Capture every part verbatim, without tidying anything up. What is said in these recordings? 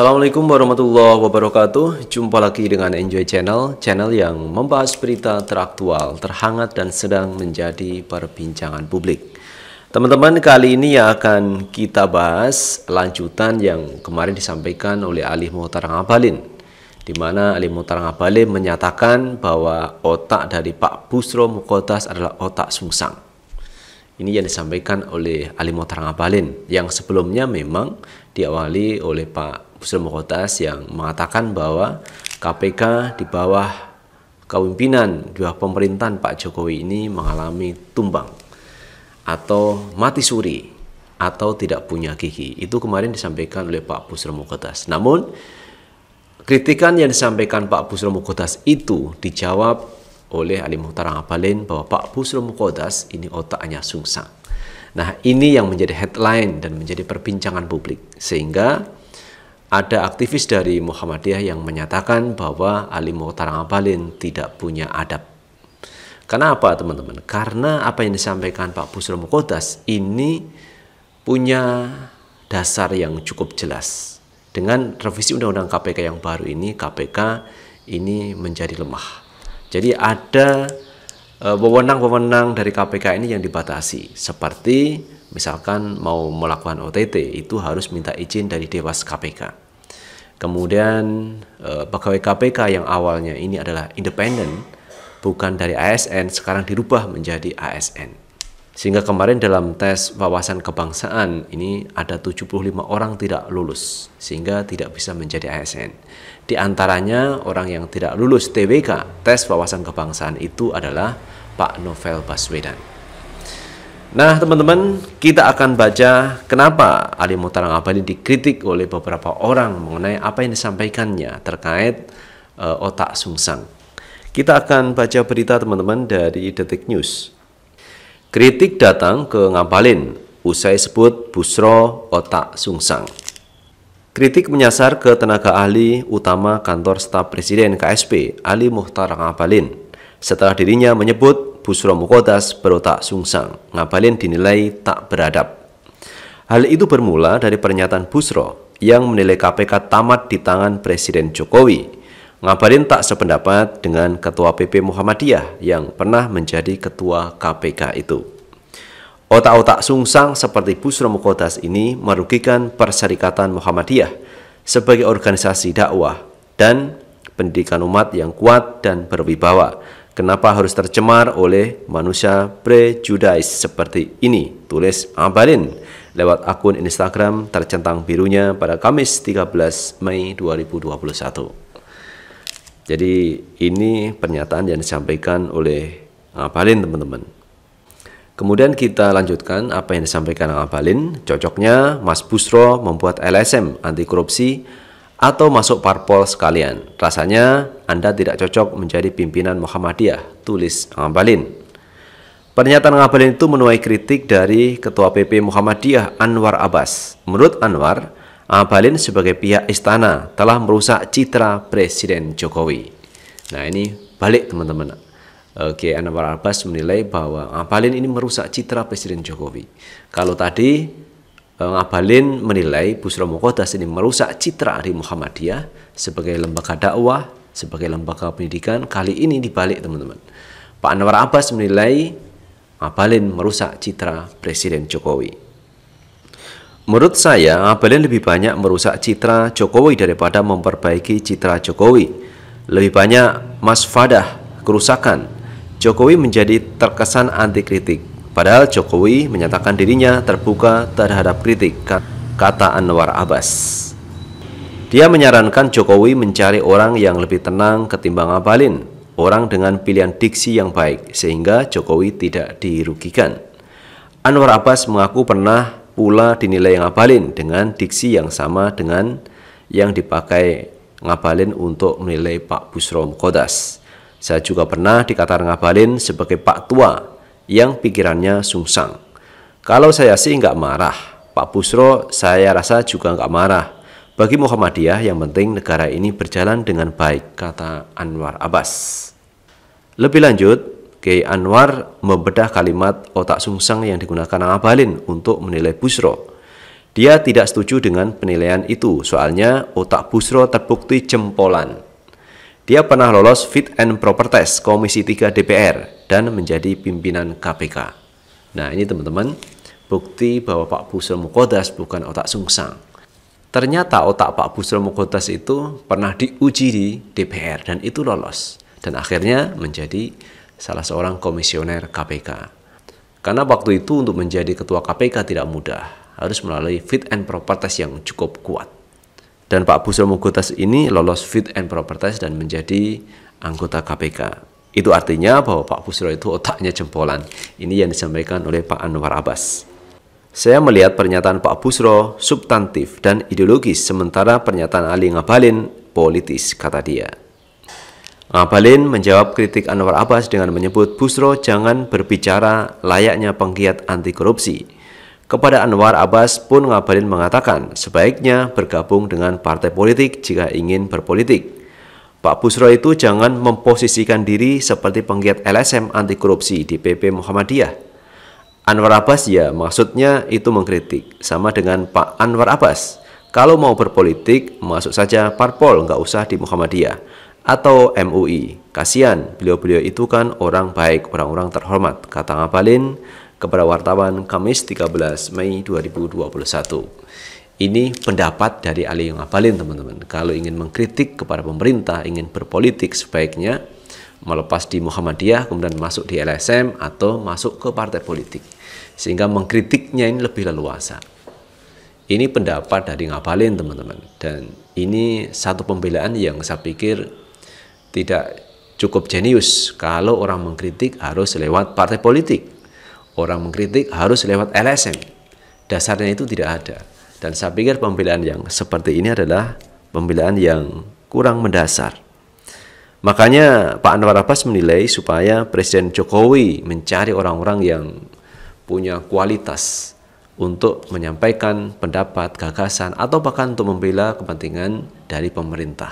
Assalamualaikum warahmatullahi wabarakatuh. Jumpa lagi dengan Enjoy Channel, channel yang membahas berita teraktual, terhangat dan sedang menjadi perbincangan publik. Teman-teman, kali ini yang akan kita bahas lanjutan yang kemarin disampaikan oleh Ali Mochtar Ngabalin, di mana Ali Mochtar Ngabalin menyatakan bahwa otak dari Pak Busyro Muqoddas adalah otak sungsang. Ini yang disampaikan oleh Ali Mochtar Ngabalin, yang sebelumnya memang diawali oleh Pak Busyro Muqoddas yang mengatakan bahwa K P K di bawah kepemimpinan di bawah pemerintahan Pak Jokowi ini mengalami tumbang atau mati suri atau tidak punya gigi. Itu kemarin disampaikan oleh Pak Busyro Muqoddas. Namun kritikan yang disampaikan Pak Busyro Muqoddas itu dijawab oleh Ali Mochtar Ngabalin bahwa Pak Busyro Muqoddas ini otaknya sungsang. Nah, ini yang menjadi headline dan menjadi perbincangan publik, sehingga ada aktivis dari Muhammadiyah yang menyatakan bahwa Ali Mochtar Ngabalin tidak punya adab. Kenapa, teman-teman? Karena apa yang disampaikan Pak Busyro Muqoddas ini punya dasar yang cukup jelas. Dengan revisi Undang-Undang K P K yang baru ini, K P K ini menjadi lemah. Jadi ada wewenang-wewenang dari K P K ini yang dibatasi, seperti misalkan mau melakukan O T T itu harus minta izin dari Dewas K P K. Kemudian pegawai K P K yang awalnya ini adalah independen, bukan dari A S N, sekarang dirubah menjadi A S N. Sehingga kemarin dalam tes wawasan kebangsaan ini ada tujuh puluh lima orang tidak lulus sehingga tidak bisa menjadi A S N. Di antaranya orang yang tidak lulus T W K, tes wawasan kebangsaan, itu adalah Pak Novel Baswedan. Nah, teman-teman, kita akan baca kenapa Ali Mochtar Ngabalin dikritik oleh beberapa orang mengenai apa yang disampaikannya terkait e, otak sungsang. Kita akan baca berita, teman-teman, dari Detik News. Kritik datang ke Ngabalin, usai sebut Busyro otak sungsang. Kritik menyasar ke tenaga ahli utama kantor staf presiden K S P, Ali Mochtar Ngabalin, setelah dirinya menyebut Busyro Muqoddas berotak sungsang. Ngabalin dinilai tak beradab. Hal itu bermula dari pernyataan Busyro yang menilai K P K tamat di tangan Presiden Jokowi. Ngabalin tak sependapat dengan Ketua P P Muhammadiyah yang pernah menjadi Ketua K P K itu. Otak-otak sungsang seperti Busyro Muqoddas ini merugikan Perserikatan Muhammadiyah sebagai organisasi dakwah dan pendidikan umat yang kuat dan berwibawa. Kenapa harus tercemar oleh manusia prejudis seperti ini? Tulis Ngabalin lewat akun Instagram tercentang birunya pada Kamis tiga belas Mei dua ribu dua puluh satu. Jadi ini pernyataan yang disampaikan oleh Ngabalin, teman-teman. Kemudian kita lanjutkan apa yang disampaikan Ngabalin. Cocoknya Mas Busyro membuat L S M anti korupsi atau masuk parpol sekalian. Rasanya Anda tidak cocok menjadi pimpinan Muhammadiyah, tulis Ngabalin. Pernyataan Ngabalin itu menuai kritik dari Ketua P P Muhammadiyah Anwar Abbas. Menurut Anwar, Ngabalin sebagai pihak istana telah merusak citra Presiden Jokowi. Nah, ini balik, teman-teman. Oke, Anwar Abbas menilai bahwa Ngabalin ini merusak citra Presiden Jokowi. Kalau tadi Ngabalin menilai Busyro Muqoddas ini merusak citra dari Muhammadiyah sebagai lembaga dakwah, sebagai lembaga pendidikan, kali ini dibalik, teman-teman. Pak Anwar Abbas menilai Ngabalin merusak citra Presiden Jokowi. Menurut saya, Ngabalin lebih banyak merusak citra Jokowi daripada memperbaiki citra Jokowi. Lebih banyak masfadah, kerusakan. Jokowi menjadi terkesan anti kritik. Padahal Jokowi menyatakan dirinya terbuka terhadap kritik, kata Anwar Abbas. Dia menyarankan Jokowi mencari orang yang lebih tenang ketimbang Ngabalin, orang dengan pilihan diksi yang baik, sehingga Jokowi tidak dirugikan. Anwar Abbas mengaku pernah pula dinilai Ngabalin dengan diksi yang sama dengan yang dipakai Ngabalin untuk menilai Pak Busyro Muqoddas. Saya juga pernah dikatakan Ngabalin sebagai Pak Tua yang pikirannya sungsang. Kalau saya sih nggak marah, Pak Busyro saya rasa juga nggak marah. Bagi Muhammadiyah yang penting negara ini berjalan dengan baik, kata Anwar Abbas. Lebih lanjut, Kiai Anwar membedah kalimat otak sungsang yang digunakan Ngabalin untuk menilai Busyro. Dia tidak setuju dengan penilaian itu, soalnya otak Busyro terbukti jempolan. Dia pernah lolos fit and proper test Komisi tiga D P R dan menjadi pimpinan K P K. Nah, ini teman-teman, bukti bahwa Pak Busyro Muqoddas bukan otak sungsang. Ternyata otak Pak Busyro Muqoddas itu pernah diuji di D P R dan itu lolos. Dan akhirnya menjadi salah seorang komisioner K P K. Karena waktu itu untuk menjadi ketua K P K tidak mudah. Harus melalui fit and proper test yang cukup kuat. Dan Pak Busyro Muqoddas ini lolos fit and proper test dan menjadi anggota K P K. Itu artinya bahwa Pak Busyro itu otaknya jempolan. Ini yang disampaikan oleh Pak Anwar Abbas. Saya melihat pernyataan Pak Busyro substantif dan ideologis, sementara pernyataan Ali Ngabalin politis, kata dia. Ngabalin menjawab kritik Anwar Abbas dengan menyebut Busyro jangan berbicara layaknya penggiat anti korupsi. Kepada Anwar Abbas pun Ngabalin mengatakan sebaiknya bergabung dengan partai politik jika ingin berpolitik. Pak Busyro itu jangan memposisikan diri seperti penggiat L S M anti korupsi di P P Muhammadiyah. Anwar Abbas, ya maksudnya itu mengkritik. Sama dengan Pak Anwar Abbas. Kalau mau berpolitik masuk saja parpol, nggak usah di Muhammadiyah atau M U I. Kasihan, beliau-beliau itu kan orang baik, orang-orang terhormat, kata Ngabalin kepada wartawan Kamis tiga belas Mei dua ribu dua puluh satu. Ini pendapat dari Ali Ngabalin, teman-teman. Kalau ingin mengkritik kepada pemerintah, ingin berpolitik, sebaiknya melepas di Muhammadiyah, kemudian masuk di L S M atau masuk ke partai politik. Sehingga mengkritiknya ini lebih leluasa. Ini pendapat dari Ngabalin, teman-teman. Dan ini satu pembelaan yang saya pikir tidak cukup jenius. Kalau orang mengkritik harus lewat partai politik. Orang mengkritik harus lewat L S M. Dasarnya itu tidak ada. Dan saya pikir pembelaan yang seperti ini adalah pembelaan yang kurang mendasar. Makanya Pak Anwar Abbas menilai supaya Presiden Jokowi mencari orang-orang yang punya kualitas untuk menyampaikan pendapat, gagasan, atau bahkan untuk membela kepentingan dari pemerintah.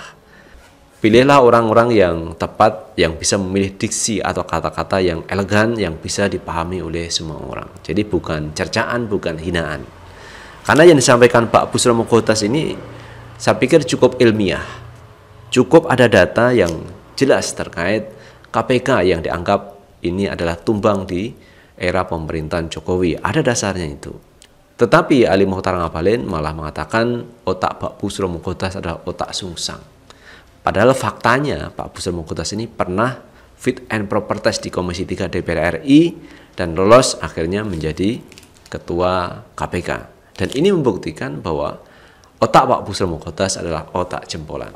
Pilihlah orang-orang yang tepat, yang bisa memilih diksi atau kata-kata yang elegan, yang bisa dipahami oleh semua orang. Jadi bukan cercaan, bukan hinaan. Karena yang disampaikan Pak Busyro Muqoddas ini, saya pikir cukup ilmiah. Cukup ada data yang jelas terkait K P K yang dianggap ini adalah tumbang di era pemerintahan Jokowi. Ada dasarnya itu. Tetapi Ali Mochtar Ngabalin malah mengatakan otak Pak Busyro Muqoddas adalah otak sungsang. Padahal faktanya Pak Busyro Muqoddas ini pernah fit and proper test di Komisi tiga D P R R I dan lolos, akhirnya menjadi ketua K P K. Dan ini membuktikan bahwa otak Pak Busyro Muqoddas adalah otak jempolan.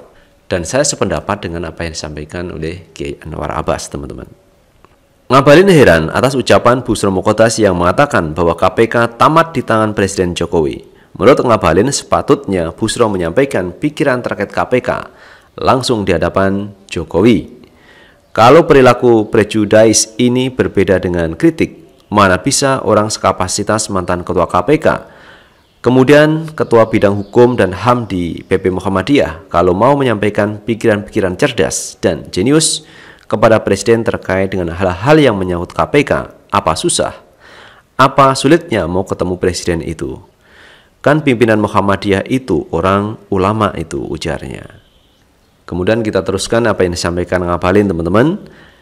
Dan saya sependapat dengan apa yang disampaikan oleh Kiai Anwar Abbas, teman-teman. Ngabalin heran atas ucapan Busyro Muqoddas yang mengatakan bahwa K P K tamat di tangan Presiden Jokowi. Menurut Ngabalin, sepatutnya Busyro menyampaikan pikiran terkait K P K langsung di hadapan Jokowi. Kalau perilaku prejudis ini berbeda dengan kritik, mana bisa orang sekapasitas mantan ketua K P K, kemudian ketua bidang hukum dan H A M di P P Muhammadiyah, kalau mau menyampaikan pikiran-pikiran cerdas dan jenius kepada Presiden terkait dengan hal-hal yang menyangkut K P K, apa susah? Apa sulitnya mau ketemu Presiden itu? Kan pimpinan Muhammadiyah itu orang ulama itu, ujarnya. Kemudian kita teruskan apa yang disampaikan Ngabalin, teman-teman.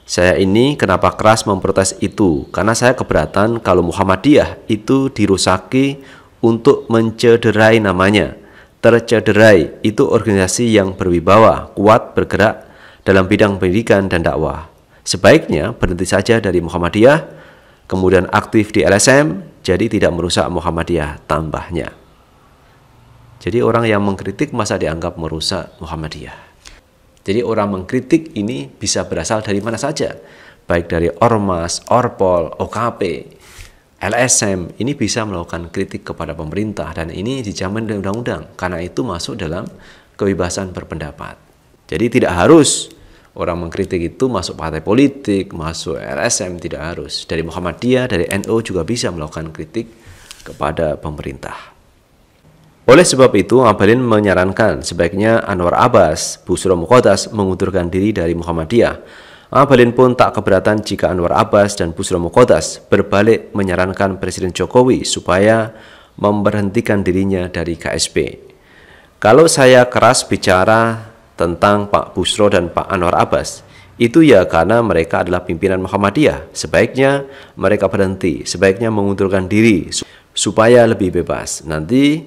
Saya ini kenapa keras memprotes itu? Karena saya keberatan kalau Muhammadiyah itu dirusaki untuk mencederai namanya. Tercederai itu organisasi yang berwibawa, kuat, bergerak dalam bidang pendidikan dan dakwah. Sebaiknya berhenti saja dari Muhammadiyah, kemudian aktif di L S M, jadi tidak merusak Muhammadiyah, tambahnya. Jadi orang yang mengkritik masa dianggap merusak Muhammadiyah. Jadi orang mengkritik ini bisa berasal dari mana saja, baik dari Ormas, Orpol, O K P, L S M, ini bisa melakukan kritik kepada pemerintah dan ini dijamin oleh undang-undang, karena itu masuk dalam kebebasan berpendapat. Jadi tidak harus orang mengkritik itu masuk partai politik, masuk L S M, tidak harus. Dari Muhammadiyah, dari N U juga bisa melakukan kritik kepada pemerintah. Oleh sebab itu, Ngabalin menyarankan sebaiknya Anwar Abbas, Busyro Muqoddas mengundurkan diri dari Muhammadiyah. Ngabalin pun tak keberatan jika Anwar Abbas dan Busyro Muqoddas berbalik menyarankan Presiden Jokowi supaya memberhentikan dirinya dari K S P. Kalau saya keras bicara tentang Pak Busyro dan Pak Anwar Abbas, itu ya karena mereka adalah pimpinan Muhammadiyah. Sebaiknya mereka berhenti, sebaiknya mengundurkan diri supaya lebih bebas. Nanti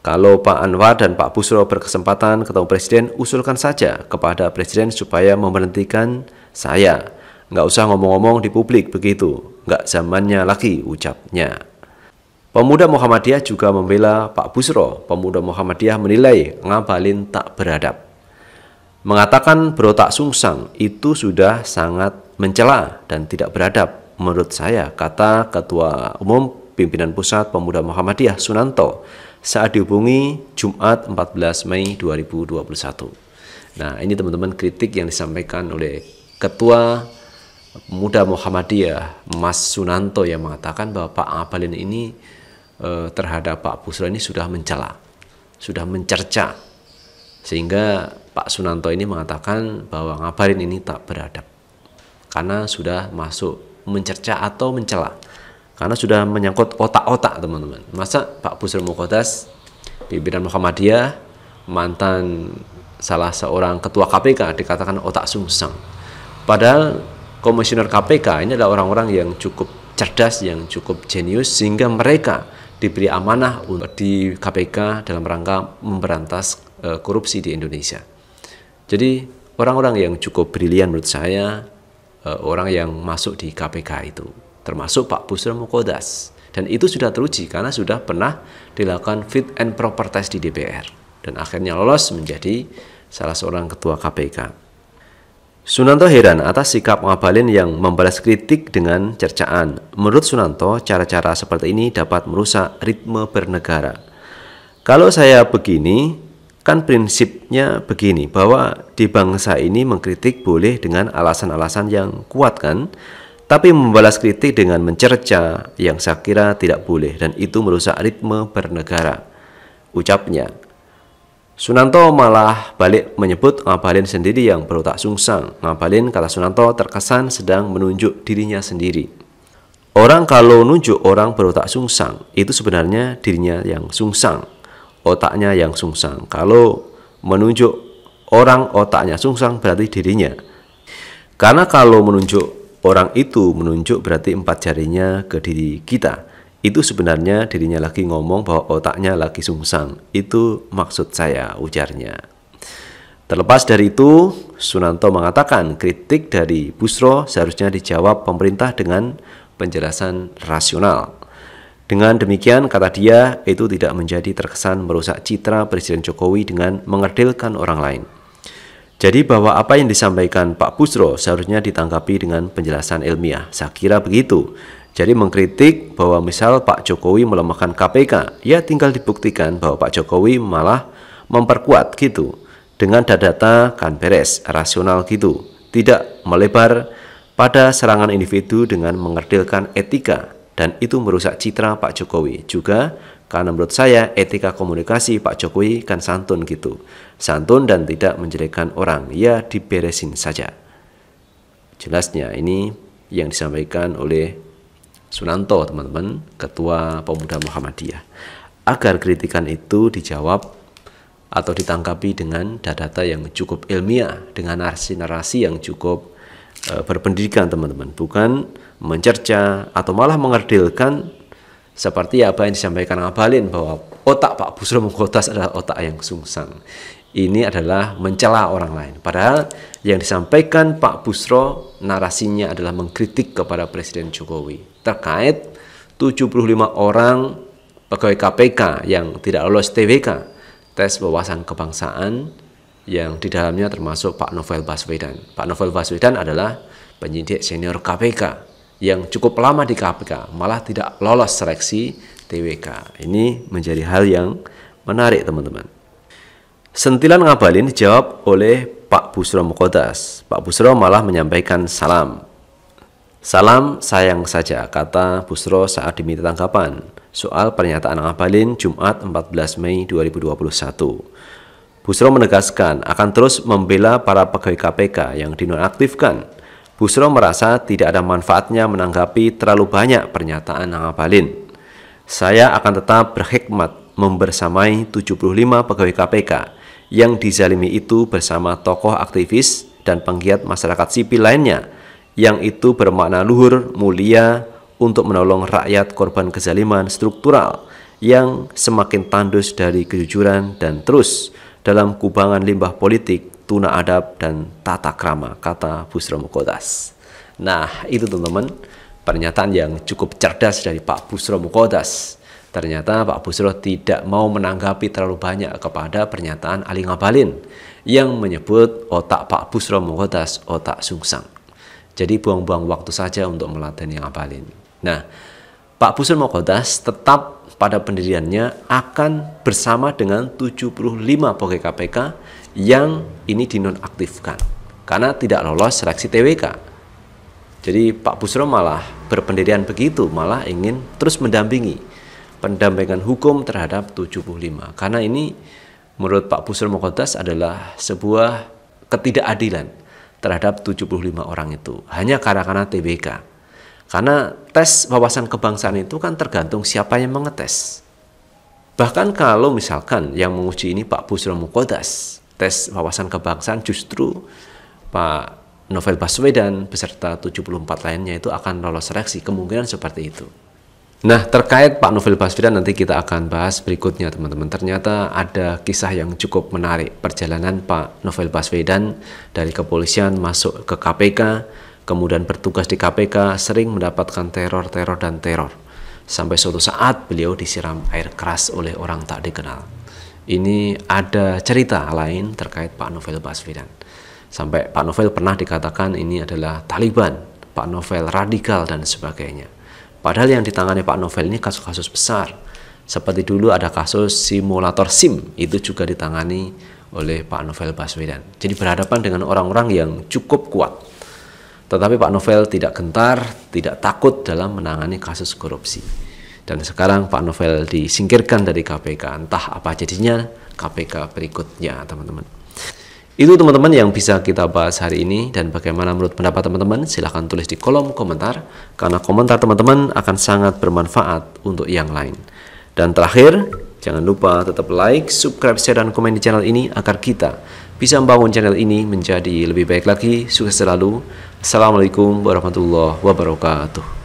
kalau Pak Anwar dan Pak Busyro berkesempatan ketemu Presiden, usulkan saja kepada Presiden supaya memberhentikan saya. Nggak usah ngomong-ngomong di publik begitu, nggak zamannya lagi, ucapnya. Pemuda Muhammadiyah juga membela Pak Busyro. Pemuda Muhammadiyah menilai Ngabalin tak beradab. Mengatakan berotak sungsang itu sudah sangat mencela dan tidak beradab menurut saya, kata Ketua Umum Pimpinan Pusat Pemuda Muhammadiyah Sunanto saat dihubungi Jumat empat belas Mei dua ribu dua puluh satu. Nah, ini teman-teman kritik yang disampaikan oleh Ketua Pemuda Muhammadiyah Mas Sunanto yang mengatakan bahwa Pak Ngabalin ini eh, terhadap Pak Busyro ini sudah mencela, sudah mencerca, sehingga Pak Sunanto ini mengatakan bahwa Ngabalin ini tak beradab karena sudah masuk mencerca atau mencela, karena sudah menyangkut otak-otak. Teman-teman, masa Pak Busyro Muqoddas, pimpinan Muhammadiyah, mantan salah seorang ketua K P K, dikatakan otak sungsang, padahal komisioner K P K ini adalah orang-orang yang cukup cerdas, yang cukup jenius, sehingga mereka diberi amanah di K P K dalam rangka memberantas e, korupsi di Indonesia. Jadi orang-orang yang cukup brilian menurut saya, e, orang yang masuk di K P K itu, termasuk Pak Busyro Muqoddas. Dan itu sudah teruji karena sudah pernah dilakukan fit and proper test di D P R. Dan akhirnya lolos menjadi salah seorang ketua K P K. Sunanto heran atas sikap Ngabalin yang membalas kritik dengan cercaan. Menurut Sunanto, cara-cara seperti ini dapat merusak ritme bernegara. Kalau saya begini, kan prinsipnya begini, bahwa di bangsa ini mengkritik boleh dengan alasan-alasan yang kuat kan, tapi membalas kritik dengan mencerca yang saya kira tidak boleh, dan itu merusak ritme bernegara, ucapnya. Sunanto malah balik menyebut Ngabalin sendiri yang berotak sungsang. Ngabalin, kata Sunanto, terkesan sedang menunjuk dirinya sendiri. Orang kalau nunjuk orang berotak sungsang, itu sebenarnya dirinya yang sungsang, otaknya yang sungsang. Kalau menunjuk orang otaknya sungsang, berarti dirinya. Karena kalau menunjuk orang itu menunjuk berarti empat jarinya ke diri kita, itu sebenarnya dirinya lagi ngomong bahwa otaknya lagi sungsang. Itu maksud saya, ujarnya. Terlepas dari itu, Sunanto mengatakan kritik dari Busyro seharusnya dijawab pemerintah dengan penjelasan rasional. Dengan demikian, kata dia, itu tidak menjadi terkesan merusak citra Presiden Jokowi dengan mengerdilkan orang lain. Jadi bahwa apa yang disampaikan Pak Busyro seharusnya ditanggapi dengan penjelasan ilmiah. Saya kira begitu. Jadi mengkritik bahwa misal Pak Jokowi melemahkan K P K, ya tinggal dibuktikan bahwa Pak Jokowi malah memperkuat gitu. Dengan data-data kan beres, rasional gitu. Tidak melebar pada serangan individu dengan mengerdilkan etika. Dan itu merusak citra Pak Jokowi juga, karena menurut saya etika komunikasi Pak Jokowi kan santun gitu, santun dan tidak menjelekkan orang, ya diberesin saja. Jelasnya ini yang disampaikan oleh Sunanto, teman-teman, Ketua Pemuda Muhammadiyah, agar kritikan itu dijawab atau ditanggapi dengan data-data yang cukup ilmiah, dengan narasi-narasi yang cukup e, berpendidikan, teman-teman, bukan mencerca atau malah mengerdilkan seperti apa yang disampaikan Ngabalin bahwa otak Pak Busyro Muqoddas adalah otak yang sungsang. Ini adalah mencela orang lain. Padahal yang disampaikan Pak Busyro narasinya adalah mengkritik kepada Presiden Jokowi terkait tujuh puluh lima orang pegawai K P K yang tidak lolos T W K, tes wawasan kebangsaan, yang di dalamnya termasuk Pak Novel Baswedan. Pak Novel Baswedan adalah penyidik senior K P K yang cukup lama di K P K, malah tidak lolos seleksi T W K. Ini menjadi hal yang menarik, teman-teman. Sentilan Ngabalin dijawab oleh Pak Busyro Muqoddas. Pak Busyro malah menyampaikan salam. Salam sayang saja, kata Busyro saat diminta tanggapan soal pernyataan Ngabalin Jumat empat belas Mei dua ribu dua puluh satu. Busyro menegaskan akan terus membela para pegawai K P K yang dinonaktifkan. Busyro merasa tidak ada manfaatnya menanggapi terlalu banyak pernyataan Ngabalin. Saya akan tetap berkhidmat membersamai tujuh puluh lima pegawai K P K yang dizalimi itu bersama tokoh aktivis dan penggiat masyarakat sipil lainnya yang itu bermakna luhur mulia untuk menolong rakyat korban kezaliman struktural yang semakin tandus dari kejujuran dan terus dalam kubangan limbah politik, tuna adab, dan tata krama, kata Busyro Muqoddas. Nah, itu teman-teman, pernyataan yang cukup cerdas dari Pak Busyro Muqoddas. Ternyata Pak Busyro tidak mau menanggapi terlalu banyak kepada pernyataan Ali Ngabalin yang menyebut otak Pak Busyro Muqoddas otak sungsang. Jadi buang-buang waktu saja untuk melateni Ngabalin. Nah, Pak Busyro Muqoddas tetap pada pendiriannya akan bersama dengan tujuh puluh lima pegawai K P K yang ini dinonaktifkan karena tidak lolos seleksi T W K. Jadi Pak Busyro malah berpendirian begitu, malah ingin terus mendampingi pendampingan hukum terhadap tujuh puluh lima. Karena ini menurut Pak Busyro Muqoddas adalah sebuah ketidakadilan terhadap tujuh puluh lima orang itu. Hanya karena T W K. Karena tes wawasan kebangsaan itu kan tergantung siapa yang mengetes. Bahkan kalau misalkan yang menguji ini Pak Busyro Muqoddas, tes wawasan kebangsaan justru Pak Novel Baswedan beserta tujuh puluh empat lainnya itu akan lolos seleksi, kemungkinan seperti itu. Nah, terkait Pak Novel Baswedan nanti kita akan bahas berikutnya, teman-teman. Ternyata ada kisah yang cukup menarik, perjalanan Pak Novel Baswedan dari kepolisian masuk ke K P K, kemudian bertugas di K P K, sering mendapatkan teror-teror dan teror, sampai suatu saat beliau disiram air keras oleh orang tak dikenal. Ini ada cerita lain terkait Pak Novel Baswedan. Sampai Pak Novel pernah dikatakan ini adalah Taliban, Pak Novel radikal, dan sebagainya. Padahal yang ditangani Pak Novel ini kasus-kasus besar. Seperti dulu ada kasus simulator SIM, itu juga ditangani oleh Pak Novel Baswedan. Jadi berhadapan dengan orang-orang yang cukup kuat. Tetapi Pak Novel tidak gentar, tidak takut dalam menangani kasus korupsi. Dan sekarang Pak Novel disingkirkan dari K P K. Entah apa jadinya K P K berikutnya, teman-teman. Itu teman-teman yang bisa kita bahas hari ini, dan bagaimana menurut pendapat teman-teman silahkan tulis di kolom komentar, karena komentar teman-teman akan sangat bermanfaat untuk yang lain. Dan terakhir, jangan lupa tetap like, subscribe, share, dan komen di channel ini agar kita bisa membangun channel ini menjadi lebih baik lagi. Sukses selalu. Assalamualaikum warahmatullahi wabarakatuh.